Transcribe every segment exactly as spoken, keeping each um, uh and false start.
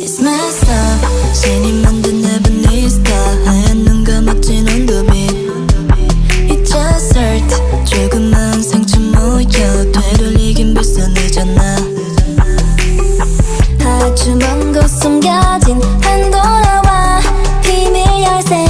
It's messed up. 괜히 만든 내 분위기가 하얀 눈과 멋진 온도빛. It just hurt. 조그만 상처 모여 되돌리긴 벌써 늦었나. 아주 먼 곳 숨겨진 판도라와 비밀 열쇠.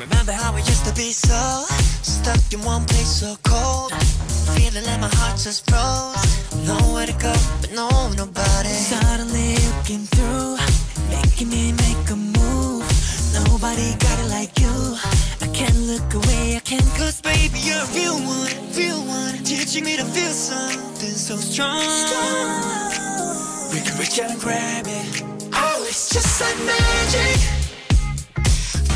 Remember how we used to be so stuck in one place, so cold, feeling like my heart just froze. Nowhere to go, but no nobody. Suddenly looking through, making me make a move. Nobody got it like you. I can't look away, I can't. Cause baby, you're a real one, real one, teaching me to feel something so strong. We can reach out and grab it. Oh, it's just like magic.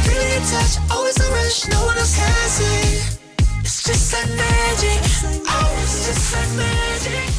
Feeling your touch, always a rush, no one else has it. It's just like magic. Oh, it's just like magic.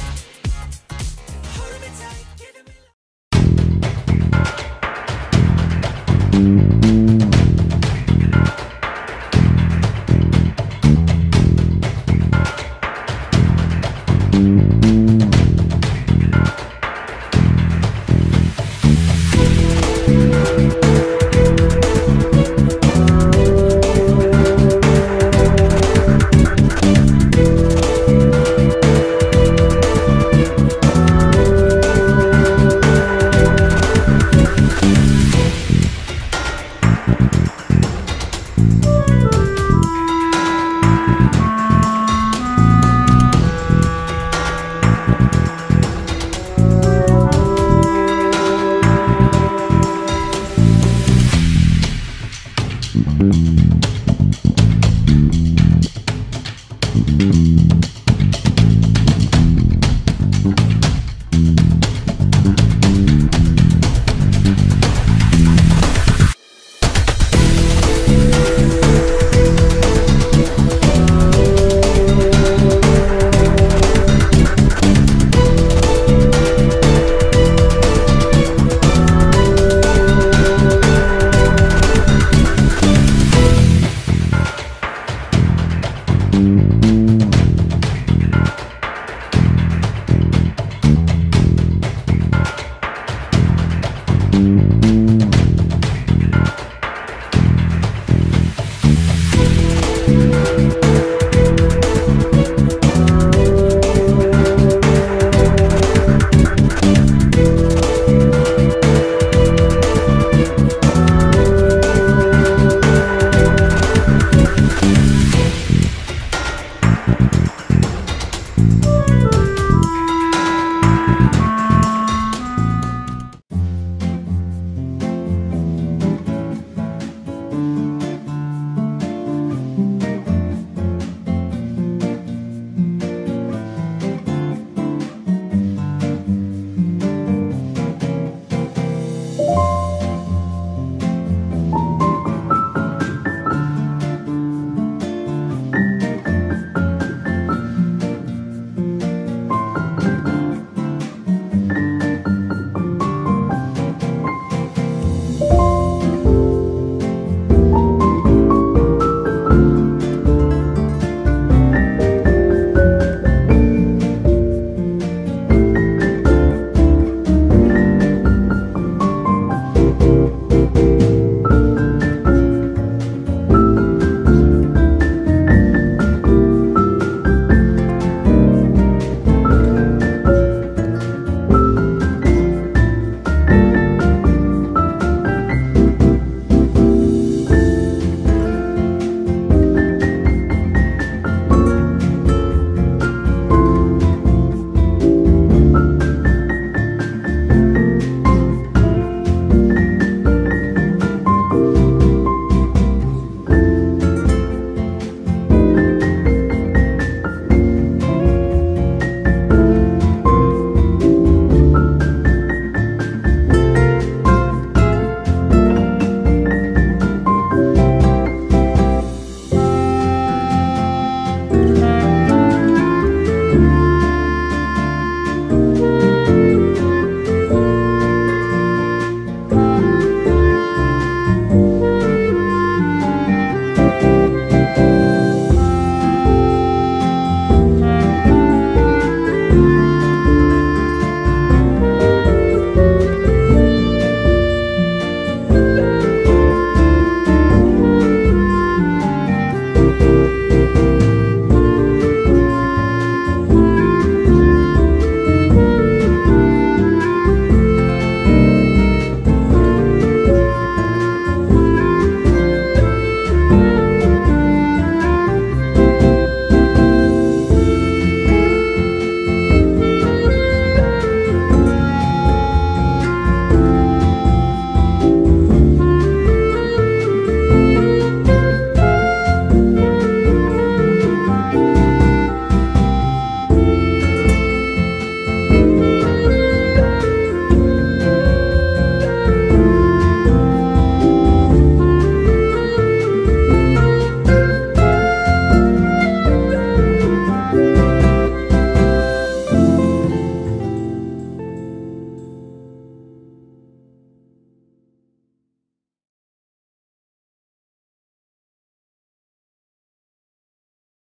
Thank you.